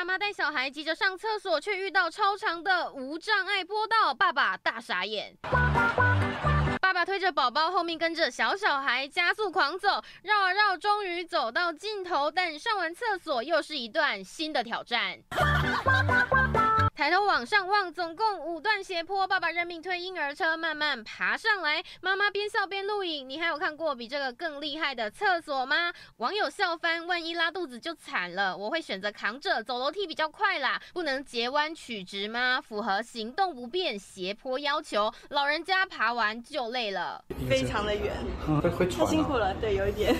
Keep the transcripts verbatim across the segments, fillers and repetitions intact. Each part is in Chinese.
爸妈带小孩急着上厕所，却遇到超长的无障碍坡道，爸爸大傻眼。爸爸推着宝宝，后面跟着小小孩，加速狂走，绕啊绕，终于走到尽头。但上完厕所，又是一段新的挑战。抬头往上望，总共五段斜坡，爸爸认命推婴儿车，慢慢爬上来。妈妈边笑边录影。你还有看过比这个更厉害的厕所吗？网友笑翻，万一拉肚子就惨了。我会选择扛着走楼梯比较快啦，不能截弯取直吗？符合行动不便斜坡要求，老人家爬完就累了，非常的远，嗯、会会喘、啊，太辛苦了，对，有一点。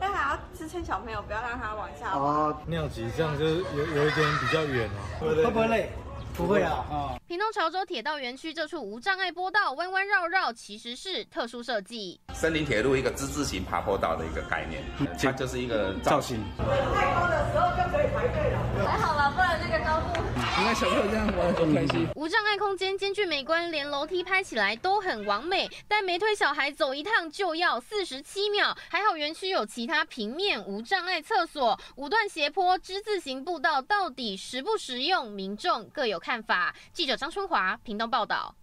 但还要支撑小朋友，不要让他往下滑。啊、尿急这样就是有有一点比较远啊，会不会累？ 不会啊！啊，屏东潮州铁道园区这处无障碍坡道弯弯绕绕，其实是特殊设计。森林铁路一个之字形爬坡道的一个概念，它就是一个造型。太高的时候就可以排队了，还好吧，不然那个高度。你看小朋友这样玩多开心。无障碍空间兼具美观，连楼梯拍起来都很完美。但没推小孩走一趟就要四十七秒，还好园区有其他平面无障碍厕所。五段斜坡之字形步道到底实不实用，民众各有看法。 看法，记者张春华，屏东报道。